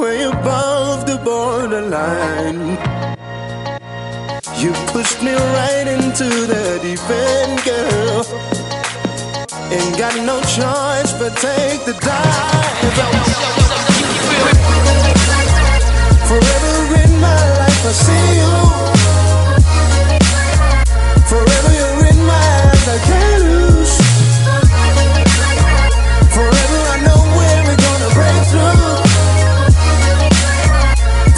way above the borderline. You pushed me right into the deep end, girl. Ain't got no choice but take the dive. Forever in my life I see you. Forever you're in my eyes, I can't lose. Forever I know where we're gonna break through.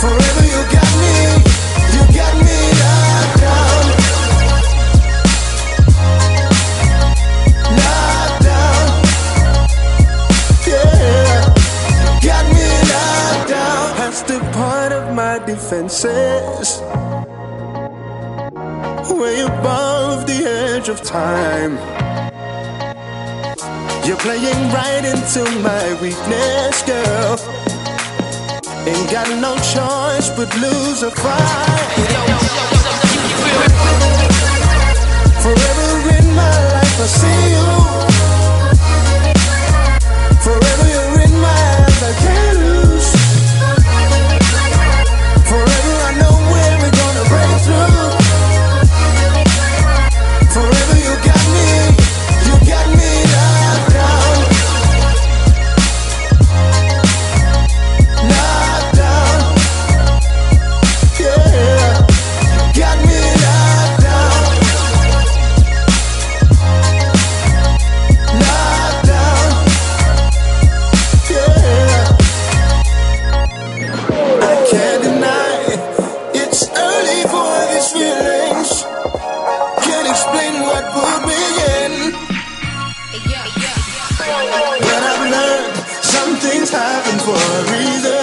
Forever you got me locked down. Locked down. Yeah, you got me locked down. That's the part of my defenses, way above the edge of time. You're playing right into my weakness, girl. Ain't got no choice but lose or fight. Forever in my life I see you. Forever you're in my eyes, I can't lose. Forever I know where we're gonna break through. Forever you got me locked down. But I've learned some things happen for a reason.